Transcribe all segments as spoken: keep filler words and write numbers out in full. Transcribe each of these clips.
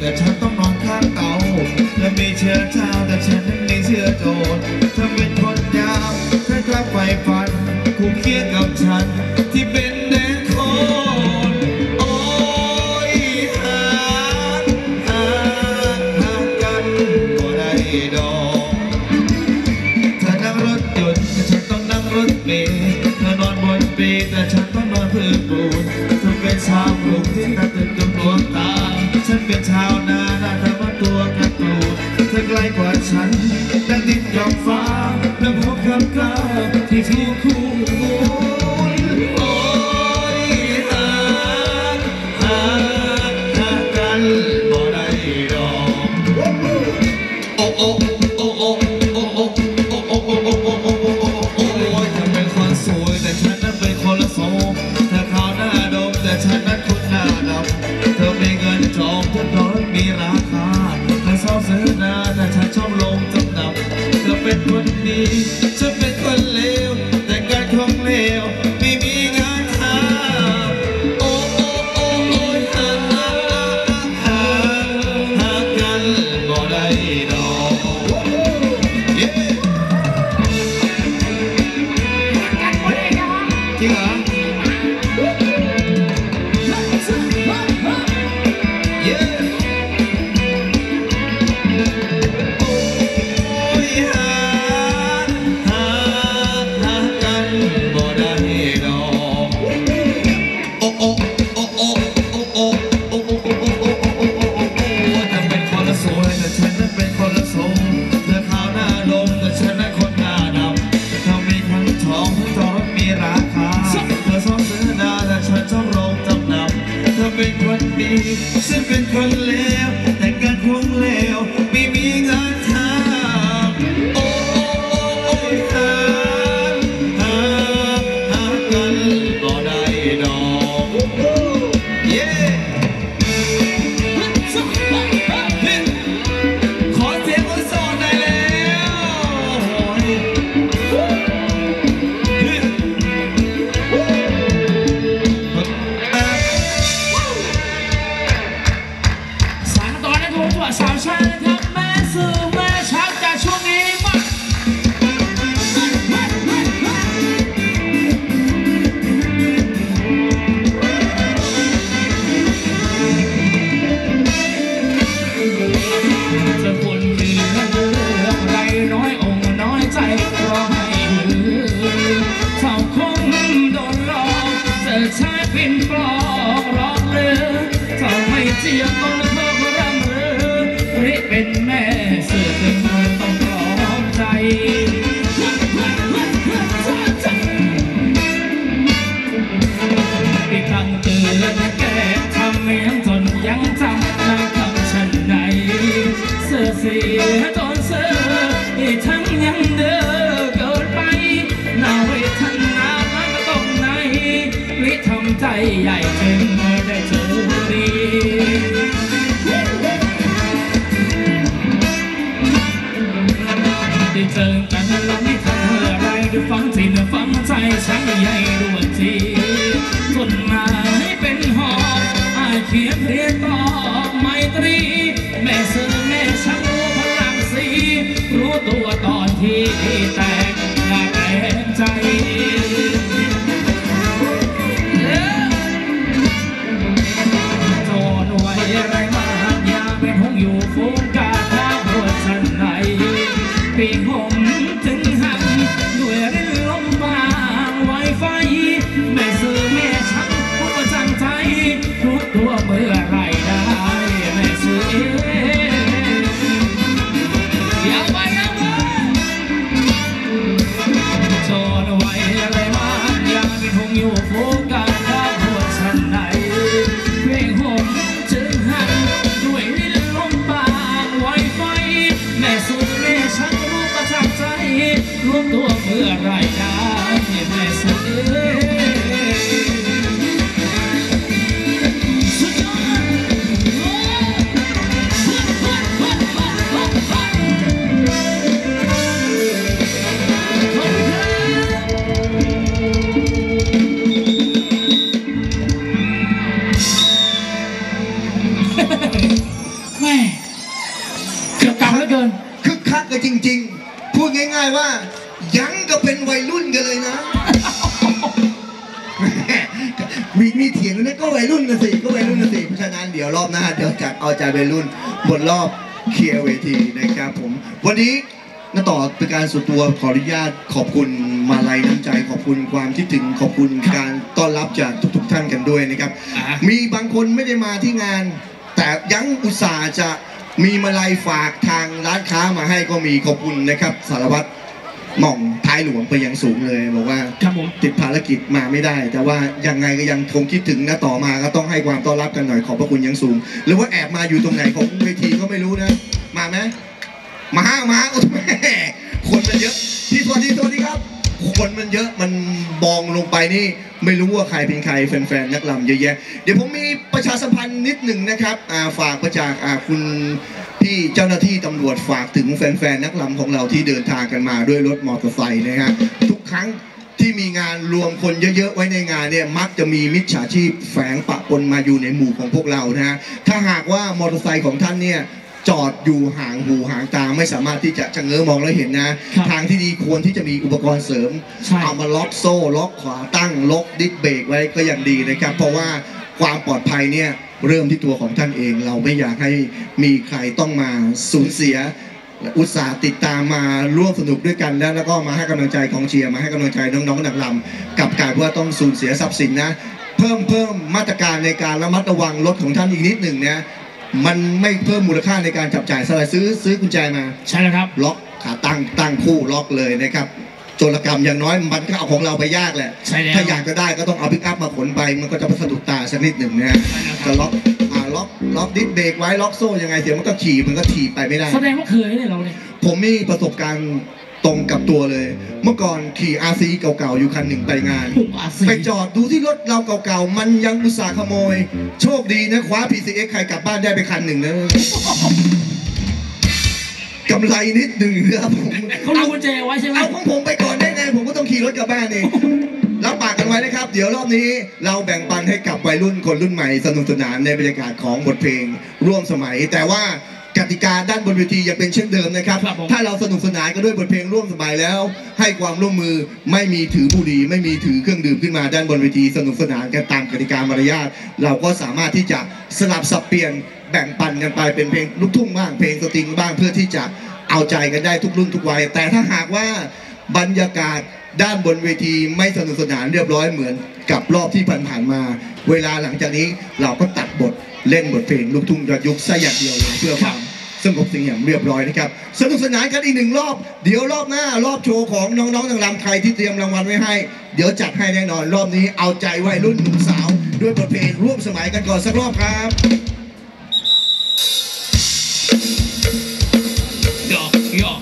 แต่ฉันต้องนอนข้างเตาและมีเชื้อเช้าแต่ฉันนั้นมีเชื้อโจรเธอเป็นคนยาวเธอกลับไปฝันคู่เคียงกับฉันที่เป็นแดงโคนโอ้ยหักหักหักกันก็ได้ดอกเธอนั่งรถยนต์แต่ฉันต้องนั่งรถเมล์เธอนอนบนเปย์แต่ฉันต้องนอนพื้นปูนเธอเป็นชาวกรุงที่ตาตื่นจนดวงตาฉันเป็นชาวนาหน้าตาว่าตัวกระตูเธอไกลกว่าฉันดังดินกับฟ้าและพบกับกล้าที่ถูกคู่โอ้ยหักหักหักกันบ่ได้ดอกโอ้โอ้โอ้โอ้โอ้โอ้โอ้โอ้โอ้โอ้โอ้โอ้โอ้โอ้โอ้โอ้เธอเป็นคนสวยแต่ฉันนั้นเป็นคนละโสมเธอขาวหน้าดมแต่ฉันนั้นคนหน้าดำเธอมีเงินจองทุกร้อนมีราคาเธอชอบซื้อนาแต่ฉันชอบลงจำนำเธอเป็นคนดีฉันเป็นคนเลวแต่การของเลวไม่มีงานทำโอ้โอ้โอ้โอ้หักหักหักหักกันบ่ได้ดอกจริงเหรอฉันเป็นคนเลวแต่การคงเลวไม่มีงานทำโอ้โอ้โอ้หักหักหักกันบ่ได้ดอกเย้ขอเสียงคนโสดได้แล้วสาวชาติครับแม่สื่อแม่ช้างจากช่วงนี้มาจะคนมีเรื่องไรน้อยองค์น้อยใจรอให้เท่าคงโดนหลอกเจอชายเป็นปลอกรอบเรือเท่าไม่เจียมต้นเพิ่มร่ำเรือเป็นแม่สื่อถึงเธอต้องรอใจอีกครั้งเตือนแก่ทำไม่ยังจนยังจำนางทำฉันใดเสื่อเสียจนเสื่ออีกทั้งยังเดือเกิดไปหน้าเวทนาก็ต้องหน้า ใหญ่จึงได้สูบบุหรี่ได้เจอกันแล้วไม่ทำเพื่ออะไรได้ฟังที่เธอฟังใจฉันใหญ่ด้วยทีต้นไม้เป็นหอกอายเขียนเรียนต่อไมตรีแม่สื่อแม่ช่างรู้พลังสีรู้ตัวตอนที่แตกหน้าแตกใจปีกผมถึงหักด้วยเรื่องลมบางไวไฟแม่สื่อแม่ช่างผู้ประจันใจรู้ตัวเมื่อไรได้แม่สื่ออย่าไปอย่าไปโจรไว้อะไรมาอย่าเป็นหงอยู่โฟกัสถ้าปวดฉันไหนเพลงผมถึงหักด้วยเรื่องลมบางไวไฟแม่สื่อแม่ช่างรวมตัวเพื่อรายได้แม่สื่อสุดยอดแม่เกี่ยวกับแล้วเกินคึกคักเลยจริงๆพูดง่ายๆว่ายังก็เป็นวัยรุ่นกันเลยนะมีมีเถียงนะก็วัยรุ่นนะสิก็วัยรุ่นนะสิเพราะฉะนั้นเดี๋ยวรอบหน้าเดี๋ยวจัดเอาใจวัยรุ่นบนรอบเคลียร์เวทีนะครับผมวันนี้น้าต่อเป็นการส่วนตัวขออนุญาตขอบคุณมาลัยน้ำใจขอบคุณความคิดถึงขอบคุณการต้อนรับจากทุกๆท่านกันด้วยนะครับมีบางคนไม่ได้มาที่งานแต่ยังอุตส่าห์จะมีมาลัยฝากทางร้านค้ามาให้ก็มีขอบคุณนะครับสารวัตรหม่องท้ายหลวงไปยังสูงเลยบอกว่าครับผมติดภารกิจมาไม่ได้แต่ว่ายังไงก็ยังคงคิดถึงนะต่อมาก็ต้องให้ความต้อนรับกันหน่อยขอบพระคุณยังสูงหรือว่าแอบมาอยู่ตรงไหนของเวทีก็ไม่รู้นะมาไหมมามาโอ้แม่คนมันเยอะที่ตัวที่ตัวนี้ครับคนมันเยอะมันบองลงไปนี่ไม่รู้ว่าใครเป็นใครแฟนๆนักลำเยอะแยะเดี๋ยวผมมีประชาสัมพันธ์นิดหนึ่งนะครับฝากประจากคุณพี่เจ้าหน้าที่ตำรวจฝากถึงแฟนๆนักลำของเราที่เดินทางกันมาด้วยรถมอเตอร์ไซค์นะฮะทุกครั้งที่มีงานรวมคนเยอะๆไว้ในงานเนี่ยมักจะมีมิจฉาชีพแฝงปะปนมาอยู่ในหมู่ของพวกเรานะฮะถ้าหากว่ามอเตอร์ไซค์ของท่านเนี่ยจอดอยู่ห่างหูห่างตาไม่สามารถที่จะชะเง้อมองแล้วเห็นนะทางที่ดีควรที่จะมีอุปกรณ์เสริมเอามาล็อกโซ่ล็อกขวาตั้งล็อกดิสเบรกไว้ก็ยังดีนะครับเพราะว่าความปลอดภัยเนี่ยเริ่มที่ตัวของท่านเองเราไม่อยากให้มีใครต้องมาสูญเสียอุตส่าห์ติดตามมาร่วมสนุกด้วยกันแล้วแล้วก็มาให้กำลังใจของเชียร์มาให้กำลังใจน้องๆนักรำกับการว่าต้องสูญเสียทรัพย์สินนะเพิ่มเพิ่มมาตรการในการระมัดระวังรถของท่านอีกนิดหนึ่งนะมันไม่เพิ่มมูลค่าในการจับจ่ายสลายซื้อซื้อกุญแจมาใช่แล้วครับล็อกขาตั้งตั้งคู่ล็อกเลยนะครับโจรกรรมอย่างน้อยมันก็เอาของเราไปยากแหละถ้าอยากจะได้ก็ต้องเอาพิกอัพมาขนไปมันก็จะสะดุดตาสักนิดหนึ่งนะฮะจะล็อกอ่าล็อกล็อกดิสเบรกไว้ล็อกโซ่ยังไงเสียมันก็ขี่มันก็ถีบไปไม่ได้แสดงว่าเคยเนี่ยเราเนี่ยผมมีประสบการณ์ตรงกับตัวเลยเมื่อก่อนขี่อาซีเก่าๆอยู่คันหนึ่งไปงานไปจอดดูที่รถเราเก่าๆมันยังอุตส่าห์ขโมยโชคดีนะคว้า พี ซี เอ็กซ์ ใครกลับบ้านได้ไปคันหนึ่งนะกำไรนิดหนึ่งครับผมเขาเอากุญแจไว้ใช่ไหมเอาของผมไปก่อนได้ไงผมก็ต้องขี่รถกลับบ้านเองรับปากกันไว้นะครับเดี๋ยวรอบนี้เราแบ่งปันให้กับวัยรุ่นคนรุ่นใหม่สนุกสนานในบรรยากาศของบทเพลงร่วมสมัยแต่ว่ากติกาด้านบนเวทียังเป็นเช่นเดิมนะครับถ้าเราสนุกสนานก็ด้วยบทเพลงร่วมสมัยแล้วให้ความร่วมมือไม่มีถือบุหรี่ไม่มีถือเครื่องดื่มขึ้นมาด้านบนเวทีสนุกสนานกันตามกติกามารยาทเราก็สามารถที่จะสลับสับเปลี่ยนแบ่งปันกันไปเป็นเพลงลูกทุ่งบ้างเพลงสตริงบ้างเพื่อที่จะเอาใจกันได้ทุกรุ่นทุกวัยแต่ถ้าหากว่าบรรยากาศด้านบนเวทีไม่สนุกสนานเรียบร้อยเหมือนกับรอบที่ผ่านๆมาเวลาหลังจากนี้เราก็ตัดบทเล่นบทเพลงลูกทุ่งยอดยุคซะอย่างเดียวเลยเพื่อความสงบเสงี่ยมเรียบร้อยนะครับสนุกสนานกันอีกหนึ่งรอบเดี๋ยวรอบหน้ารอบโชว์ของน้องๆนางรำใครที่เตรียมรางวัลไว้ให้เดี๋ยวจัดให้แน่นอนรอบนี้เอาใจวัยรุ่นหนุ่มสาวด้วยบทเพลงร่วมสมัยกันก่อนสักรอบครับยอกยอก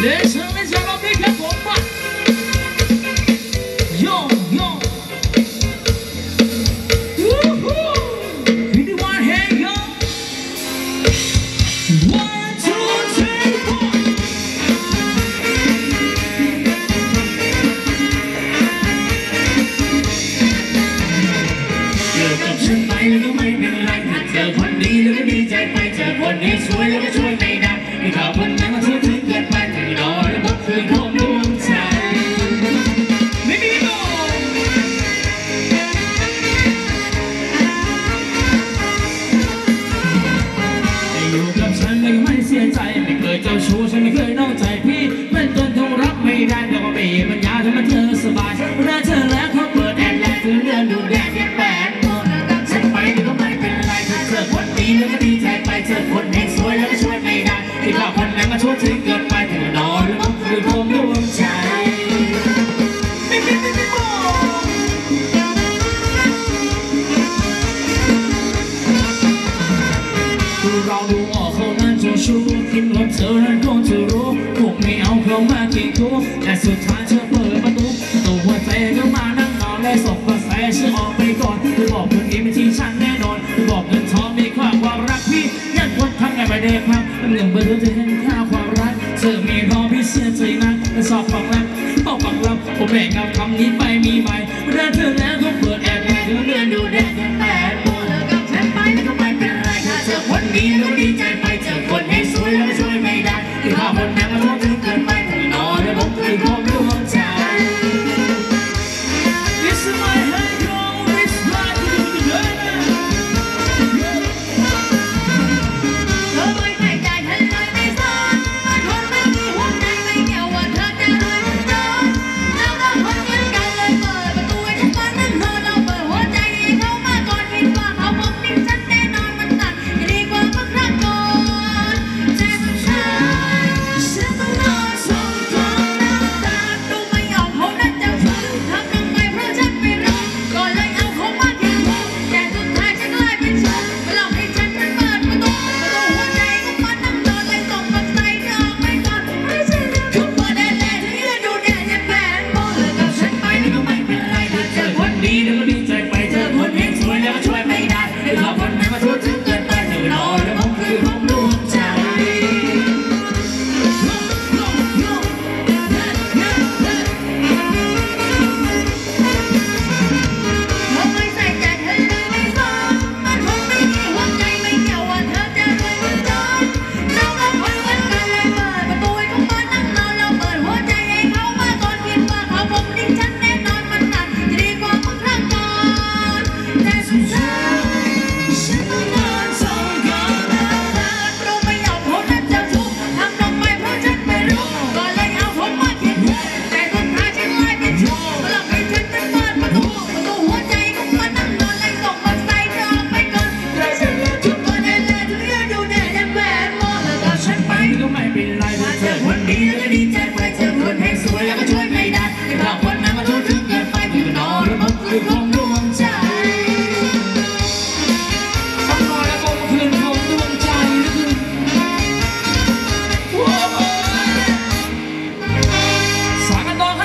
เลเซอร์เลเซอร์รอบนี้ครับผมยอกยอก เราดูออกเขานั้นจะชู้กินลบเธอนั้นคงจะรู้คงไม่เอาเขามากี่คู่แต่สุดท้ายเธอเปิดประตูตัวหัวใจก็มานั่งนอนและส่งกระแสฉันออกไปก่อนเธอบอกเงินนี้ไม่ที่ฉันแน่นอนเธอบอกเงินทองมีค่าความรักพี่ยันวันทั้งไงไม่ได้พักเงินเบอร์จะเห็นค่าความรักเธอมีรอพี่เสียใจนักและสอบฝังรักต้องฝังรักผมแบกเอาคำนี้ไปมีใหม่รักเธอแล้วก็เปิดแอบดูเดือนดูแดดแปดโมงเธอกับฉันไปแล้วก็ไปเป็นไรถ้าเจอคนดีเราดีใจไปเจอคนให้สวยแล้วช่วยไม่ได้คือข้าคนนั้นมันรู้เกินไปถึงนอนแล้วผมเคยคบดวงใจขออนุญ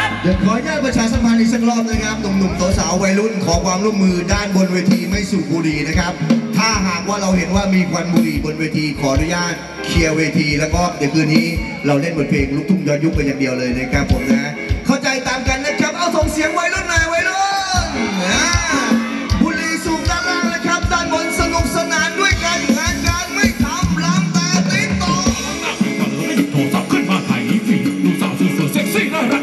าตประชาสัมพันธ์อีกสักรอบนะครับหนุ่มๆสาวๆวัยรุ่นขอความร่วมมือด้านบนเวทีไม่สูบบุหรี่นะครับถ้าหากว่าเราเห็นว่ามีควันบุหรี่บนเวทีขออนุญาตเคลียร์เวทีแล้วก็เดี๋ยวคืนนี้เราเล่นบทเพลงลูกทุ่งย้อนยุคไปอย่างเดียวเลยนะครับผมนะเข้าใจตามกันนะครับเอาส่งเสียงวัยรุ่นหน่อยวัยรุ่นบุหรี่สูบด้านล่างนะครับด้านบนสนุกสนานด้วยกันงานการไม่ทำล้ำแต่ติดต่อโทรศัพท์ขึ้นมาถ่ายฟรีดูสาวสวยๆเซ็กซี่น่ารัก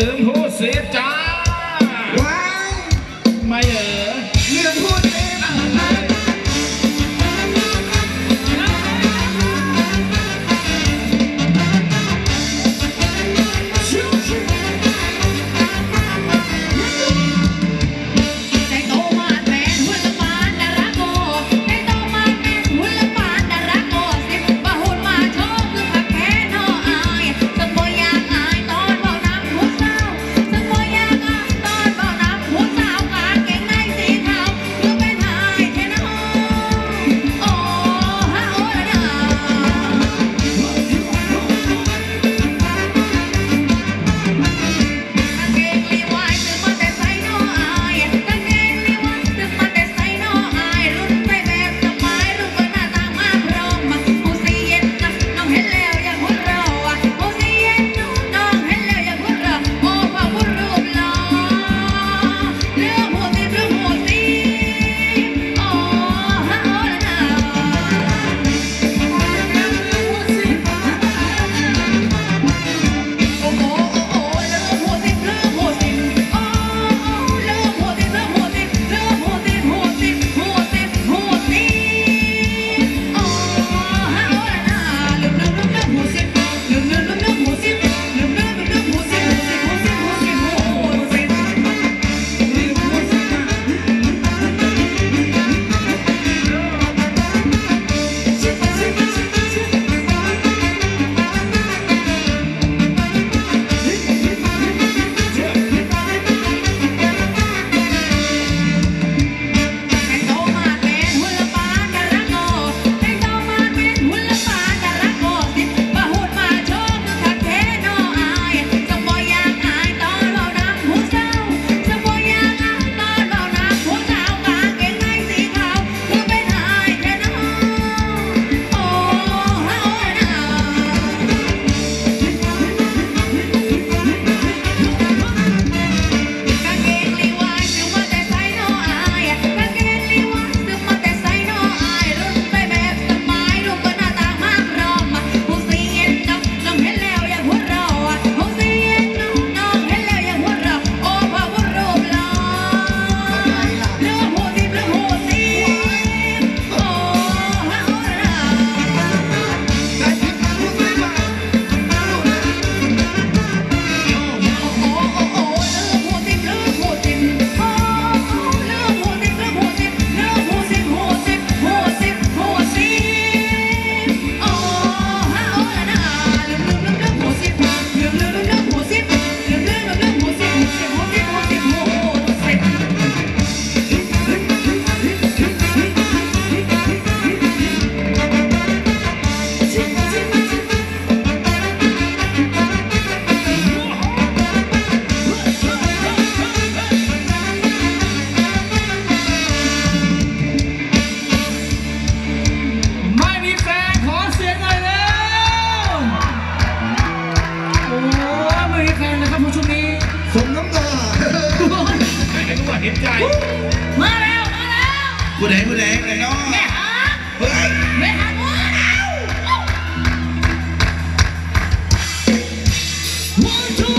ลืมพูดเสียจ้าว้ายไม่เออลืมพูดเสียแต่โตมาแมนหุ่นละมานน่ารักโกแต่โตมาแมนหุ่นละมานน่ารักโกสิบ่าหุ่นมาโชว์คือผักแค่นออายสมบูรณ์ยากอายตอนเห็นใจมาแล้วมาแล้วผู้ใดผู้ใดผู้ใดน้องแม่ฮะเฮ้ยแม่ฮะกู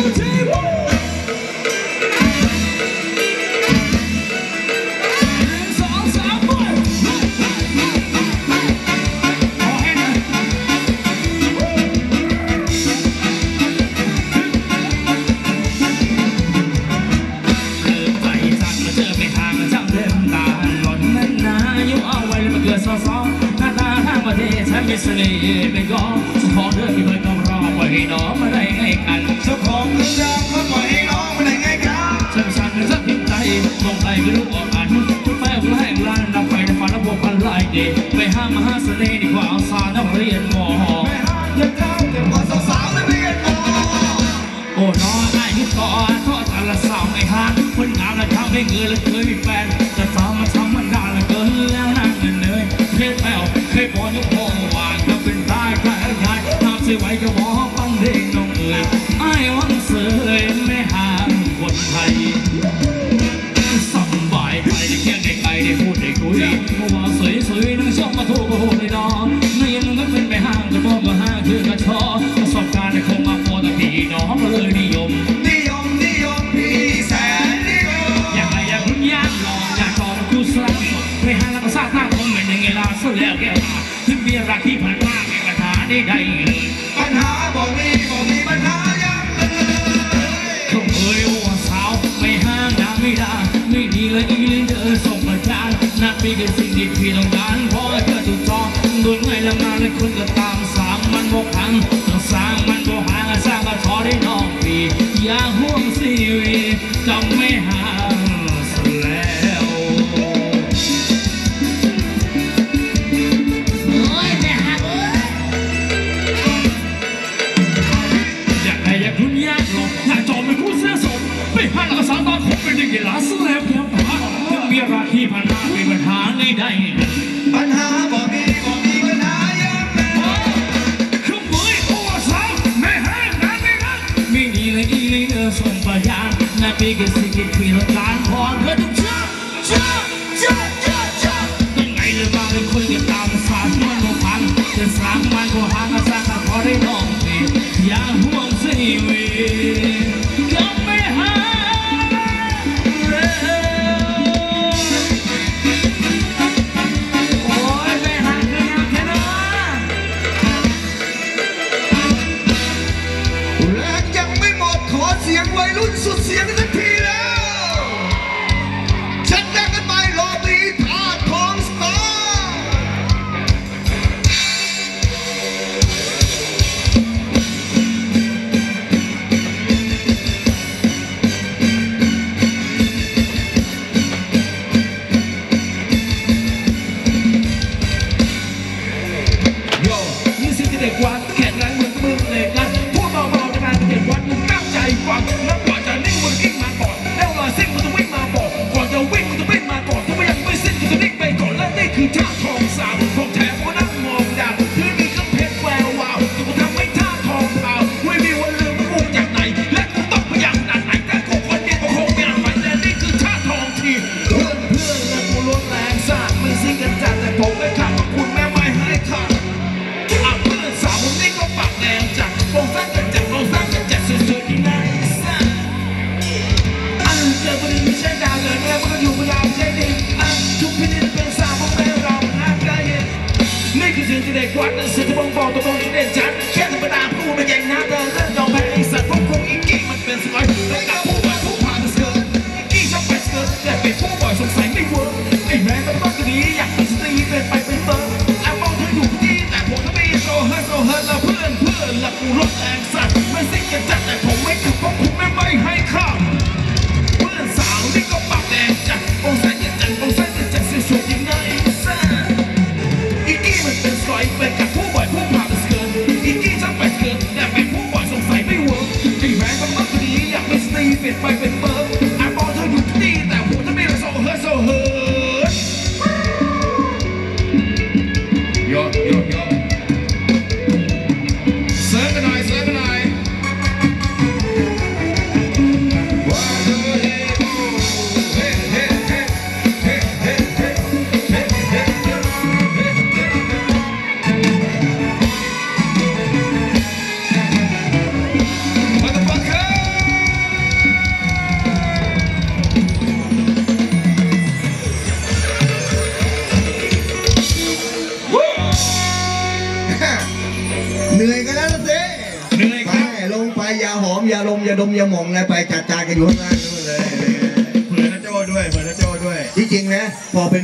เสน่ห์เป็นก้อนเจ้าของเรื่องที่มันต้องรอปล่อยให้น้องมาได้ง่ายกันเจ้าของเรื่องก็ปล่อยให้น้องมาได้ง่ายกันฉันสั่งสักพิมพ์ใจมองใจไม่รู้ออกอันทุกแฝงแหงล้านดับไฟในฝันระบบพันลายเดชไปห้ามมหาเสน่ห์ดีกว่าเอาซานักเรียนมอไปห้ามยันเท้าเด็กกว่าสาวๆนักเรียนมอโอ้น้องไอ้ที่ต่อข้อตาละสาวไอ้ฮานคนงามและทำให้เงินและเคยมีแฟนแต่สาวมาทำมันได้ ไทยสบายไทยแค่ไกลไกลได้พูดได้คุยเขาว่าสวยสวยนั่งชอบมาทั่วก็โหดเลยน้องนั่งยังนั่งเป็นไปห้างแต่บอกว่าห้างคือกระชอประสบการณ์ได้คงมาพอแต่พี่น้องก็เลยนิยมนิยมนิยมพี่แสนนิยมอยากอะไรอยากรุ่นยากลองอยากต่อคู่สร้างไปห้างแล้วก็สร้างหน้าคนเหมือนยังไงล่ะสุดแล้วแกขึ้นเบียร์รักที่ผ่านมาแกกระถาได้ใดปัญหาบอกมีบอกมีปัญหายังเลยคงเคยว่าสาวไม่ห้างน้ำไม่ได้ไม่ดีเลยอีลินเธอส่งมาจานนักมีแต่สิ่งที่พี่ต้องการเพราะเธอถูกจองโดนไงละมาเลยคนก็ตามสามมันบกหังต้องสามมันบกหังสร้างมาขอได้น้องพี่อย่าห่วงสิวีจำไม่ห่างซะแล้วโอ้ยแม่ฮักอยากให้อยากรุ่นยากหลงอยากจอมเป็นผู้เสียสมไม่พลาดแล้วก็สามตอนผมเป็นเด็กกีฬาซะแล้วแก้วผาถึงมีราคีผ่านมาเป็นปัญหาไม่ได้ปัญหาบอกมีบอกมีปัญหายังแม่คือเหมยโอ้สาวแม่ห้างงานไม่รักไม่ดีเลยอีเลยเออส่งประยานนาปีกับสิกิคุยรถล้างพรเธอต้องเชื่อเชื่อเชื่อเชื่อเชื่อยังไงเลยมาเลยคุยกันตามสามมันก็พังแต่สามมันก็ห่างกันสักแต่พอได้น้องดีอย่าห่วงสิวียังไม่ห่างสุดเสียงสักทีแล้วฉันได้กันไปรอบนี้ถาดทองสตาร์โย่นี่สิ่งที่เด็กวัดแข็งแรงเหมือนมือเหล็กนะพูดเบาๆในงานเด็กวัดมึงตั้งใจฟังท่าทองสาวของแถมก็นั่งมองดาวพื้นมีเครื่องเพชรแวววาวแต่กูทำให้ท่าทองเผาไม่มีวันลืมว่ากูจากไหนและกูต้องพยายามหนักไหนแต่กูคนเดียวก็คงไม่ไหวและนี่คือท่าทองที่เพื่อนเพื่อนและกูล้วนแรงสร้างมือซิ่งกันจัดแต่ผมไม่ขาดกับคุณแม่ไม่ให้ขาดอ่ะเพื่อนสาวผมนี่ก็ปากแรงจัดมองสร้างกันจัดมองสร้างกันจัดสุดๆที่ไหนสร้างอันเกิดประเด็นไม่ใช่ดาวเลยแล้วมันก็อยู่เวลาใช่ดิอันทุกพิธีเป็นสาวสิ่งที่เด็กวัดนั้นสิ่งที่บ่งบอกตัวตนที่เด่นชัดแค่ธรรมดาพูดมาแย่งน้ำเดินเล่นยอมแพ้ไอ้สัตว์พวกคงอีกกี้มันเป็นสกอยแล้วกับผู้บ่อยผู้พาเธอเกินกี้ชอบไปเกินแต่เป็นผู้บ่อยสงสัยไม่เวิร์กไอ้แม่มันบ้าตัวนี้อยากเป็นสตรีเป็นไปเป็นเติร์กแอบมองเธออยู่ที่แต่ผมก็ไม่โซเฮิร์ตโซเฮิร์ตแล้วเพื่อนเพื่อนหลับกูรถแรงสัตว์ไม่สิ่งจะจัดแต่ผมไม่คือเพราะคุณไม่ไม่ให้ข้ามเพื่อนสาวนี่ก็ปากแดงจัดองศาจะจัดองศาจะจัดสวยๆยังไงเป็นกับผู้บ่อยผู้พาไปเกินอีกที่จะไปเกินแต่เป็นผู้บ่อยสงสัยไม่เวิร์กที่แม่ก็มากกว่านี้อยากเป็นสตรีเปลี่ยนไปเป็นเบิร์กอาบอเธออยู่ที่นี่แต่ผมจะไม่โซเฮิร์ตโซเฮิร์ตยอดยอดยอดเสิร์ฟกันหน่อยเสิร์ฟกันหน่อยยาลมยาดมยาหม่องอะไรไปจัดจานกันอยู่ข้างล่างด้วยเลยเผื่อนะโจ้ด้วยเผื่อนะโจ้ด้วยที่จริงนะพอเป็น